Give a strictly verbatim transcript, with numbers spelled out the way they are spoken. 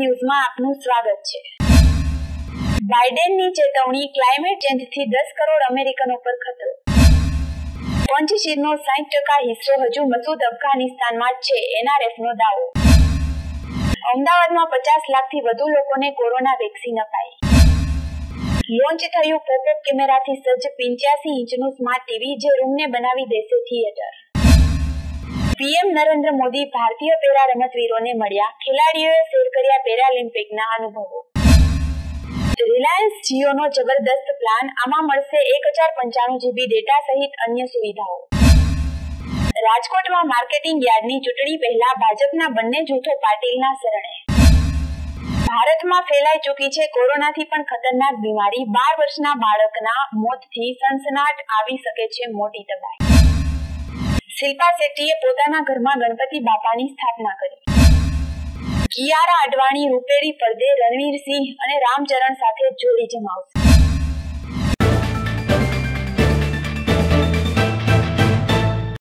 ન્યૂઝમાં આપનું સ્વાગત છે. બાઇડેનની ચેતવણી ક્લાઇમેટ ચેન્જથી દસ કરોડ અમેરિકનો પર ખતરો. પંચશીરનો સાઠ ટકા હિસ્સો હજુ મસૂદ અફઘાનિસ્તાનમાં જ છે, એનઆરએફનો દાવો. અમદાવાદમાં પચાસ લાખથી વધુ લોકોને કોરોના વેક્સિન અપાઈ. લોન્ચ થયું પોપઅપ કેમેરાથી સજ્જ પંચ્યાસી ઇંચનું સ્માર્ટ ટીવી, જે રૂમને બનાવી દેશે થિયેટર. પીએમ નરેન્દ્ર મોદી ભારતીય પેરા રમતવીરોને મળ્યા, ખેલાડીઓએ શેર કર્યા પેરાલિમ્પિકના અનુભવો. રિલાયન્સ જીઓનો જબરદસ્ત પ્લાન, આમાં મળશે એક હજાર પંચાણું જીબી ડેટા સહિત અન્ય સુવિધાઓ. રાજકોટમાં માર્કેટિંગ યાર્ડની ચૂંટણી પહેલા ભાજપના બંને જૂથો પાટીલના શરણે. ભારતમાં ફેલાઈ ચૂકી છે કોરોનાથી પણ ખતરનાક બીમારી, બાર વર્ષના બાળકના મોતથી સનસનાટ આવી શકે છે મોટી તબાહી. શિલ્પા શેટ્ટીએ પોતાના ઘરમાં ગણપતિ બાપાની સ્થાપના કરી. કિયારા અડવાણી રૂપેરી પડદે રણવીર સિંહ અને રામચરણ સાથે જોડી જમાવશે.